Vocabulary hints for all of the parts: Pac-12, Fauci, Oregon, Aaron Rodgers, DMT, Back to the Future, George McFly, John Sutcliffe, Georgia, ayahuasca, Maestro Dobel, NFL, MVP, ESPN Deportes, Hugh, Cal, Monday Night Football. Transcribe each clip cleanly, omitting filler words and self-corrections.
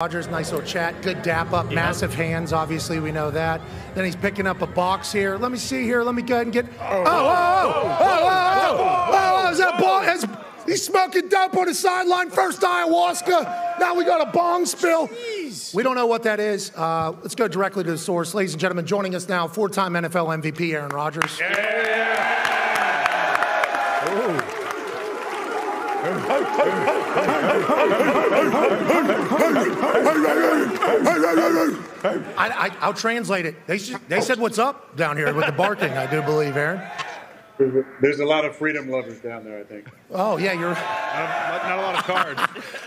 Rodgers, nice little chat, good dap up, massive hands, obviously, we know that. Then he's picking up a box here. Let me see here, let me go ahead and get... Oh, is that ball? He's smoking dope on the sideline, first ayahuasca. Now we got a bong spill. Jeez. We don't know what that is. Let's go directly to the source. Ladies and gentlemen, joining us now, four-time NFL MVP, Aaron Rodgers. Yeah! Ooh. I'll translate it. They said what's up down here with the barking, I do believe, Aaron. There's a lot of freedom lovers down there, I think. Oh, yeah, you're... Not a lot of cards.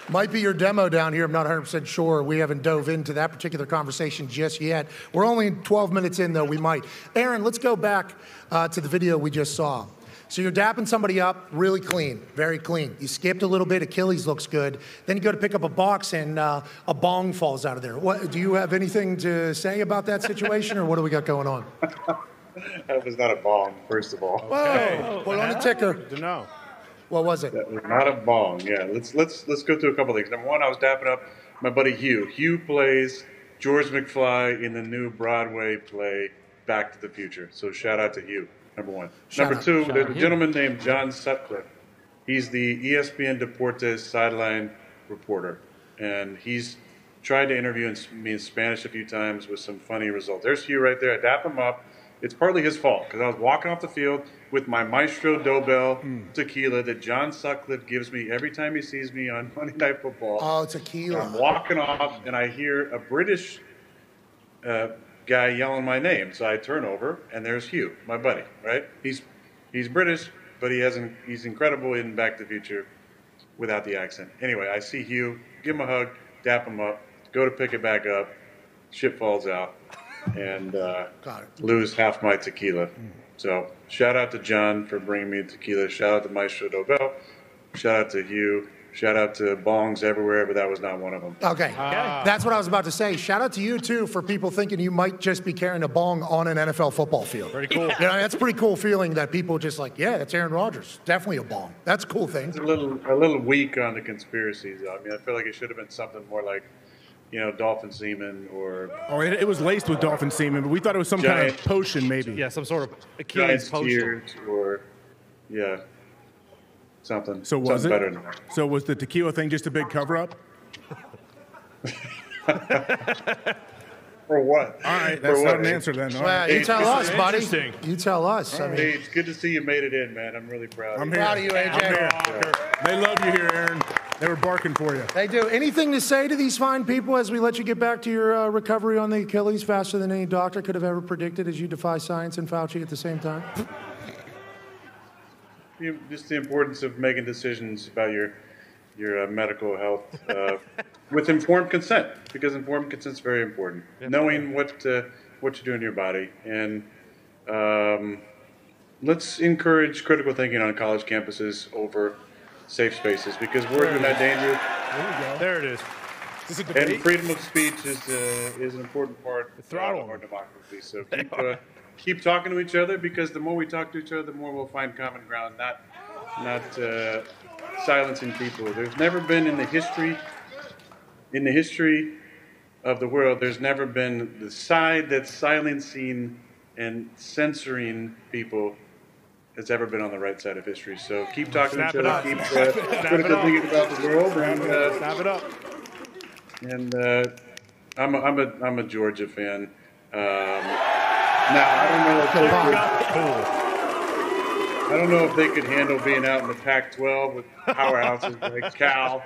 Might be your demo down here. I'm not 100% sure. We haven't dove into that particular conversation just yet. We're only 12 minutes in, though. We might. Aaron, let's go back to the video we just saw. So you're dapping somebody up really clean, very clean. You skipped a little bit, Achilles looks good. Then you go to pick up a box and a bong falls out of there. What, do you have anything to say about that situation or what do we got going on? That was not a bong, first of all. Whoa, put on a ticker. Good to know. What was it? That was not a bong, yeah. Let's go through a couple of things. Number one, I was dapping up my buddy Hugh. Hugh plays George McFly in the new Broadway play, Back to the Future. So shout out to Hugh. Number one. Number two, there's a gentleman named John Sutcliffe. He's the ESPN Deportes sideline reporter, and he's tried to interview me in Spanish a few times with some funny results. There's Hugh right there. I dap him up. It's partly his fault because I was walking off the field with my Maestro Dobel tequila that John Sutcliffe gives me every time he sees me on Monday Night Football. Oh, tequila. And I'm walking off, and I hear a British guy yelling my name, so I turn over, and there's Hugh, my buddy, right? He's British, but he's incredible in Back to the Future without the accent. Anyway, I see Hugh, give him a hug, dap him up, go to pick it back up, shit falls out, and lose half my tequila. So shout out to John for bringing me tequila, shout out to Maestro Dobel, shout out to Hugh. Shout out to bongs everywhere, but that was not one of them. Okay. That's what I was about to say. Shout out to you, too, for people thinking you might just be carrying a bong on an NFL football field. Pretty cool. Yeah. You know, that's a pretty cool feeling that people just like, yeah, that's Aaron Rodgers. Definitely a bong. That's a cool thing. It's a little weak on the conspiracies. I mean, I feel like it should have been something more like, you know, dolphin semen or... Oh, it was laced with dolphin semen, but we thought it was some kind of potion, maybe. Yeah, some sort of Achilles potion. Or, yeah. Something. So was something it? Better. So was the tequila thing just a big cover-up? For what? All right, that's not an answer then. Well, right. You tell us, buddy. You tell us. Right. I mean, hey, it's good to see you made it in, man. I'm really proud. I'm proud of you, AJ. They love you here, Aaron. They were barking for you. They do. Anything to say to these fine people as we let you get back to your recovery on the Achilles faster than any doctor could have ever predicted as you defy science and Fauci at the same time? Just the importance of making decisions about your medical health with informed consent, because informed consent is very important. Knowing what you do in your body, and let's encourage critical thinking on college campuses over safe spaces, because we're in that danger. There you go. There it is. And freedom of speech is an important part of our democracy. So keep talking to each other, because the more we talk to each other, the more we'll find common ground, not silencing people. There's never been in the history of the world, there's never been the side that's silencing and censoring people that's ever been on the right side of history. So keep talking to each other, keep critical thinking about the world, and snap it up. And I'm a Georgia fan. Now, I don't know if they could handle being out in the Pac-12 with powerhouses like Cal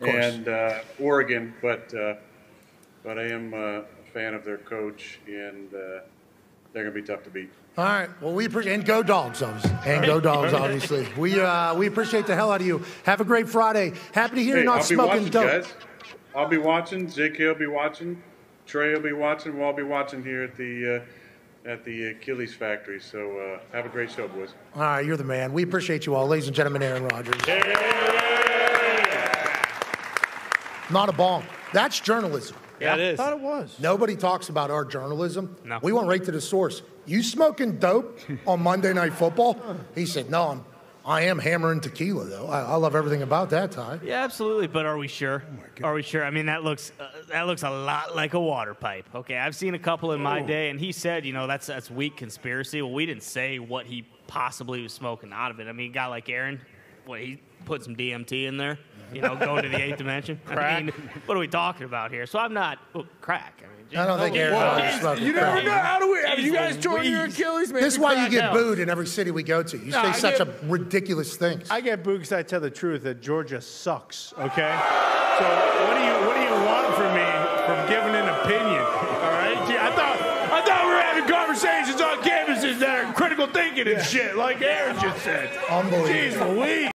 and Oregon, but I am a fan of their coach, and they're going to be tough to beat. All right. Well, we appreciate and go dogs, obviously. And go dogs, obviously. We appreciate the hell out of you. Have a great Friday. Happy to hear you're not smoking dope. Guys. I'll be watching. JK will be watching. Trey will be watching. We'll all be watching here at the Achilles factory. So have a great show, boys. All right, you're the man. We appreciate you all. Ladies and gentlemen, Aaron Rodgers. Yeah. Not a bomb. That's journalism. Yeah, it is. I thought it was. Nobody talks about our journalism. No. We went right to the source. You smoking dope on Monday Night Football? He said, no, I'm I am hammering tequila, though. I love everything about that, Ty. Yeah, absolutely. But are we sure? Oh my God. Are we sure? I mean, that looks a lot like a water pipe. Okay, I've seen a couple in my day, and he said, you know, that's weak conspiracy. Well, we didn't say what he possibly was smoking out of it. I mean, a guy like Aaron, what, he put some DMT in there, you know, going to the eighth dimension. Crack. I mean, what are we talking about here? So I'm not crack. I mean, I don't think Aaron Rodgers smoked crack. You never know how to win. You guys join your Achilles, man. This is why you get booed in every city we go to. You say such a ridiculous things. I get booed because I tell the truth that Georgia sucks, okay? So what do you want from me from giving an opinion, all right? I thought we were having conversations on campuses that are critical thinking and shit, like Aaron just said. Unbelievable. Jeez Louise.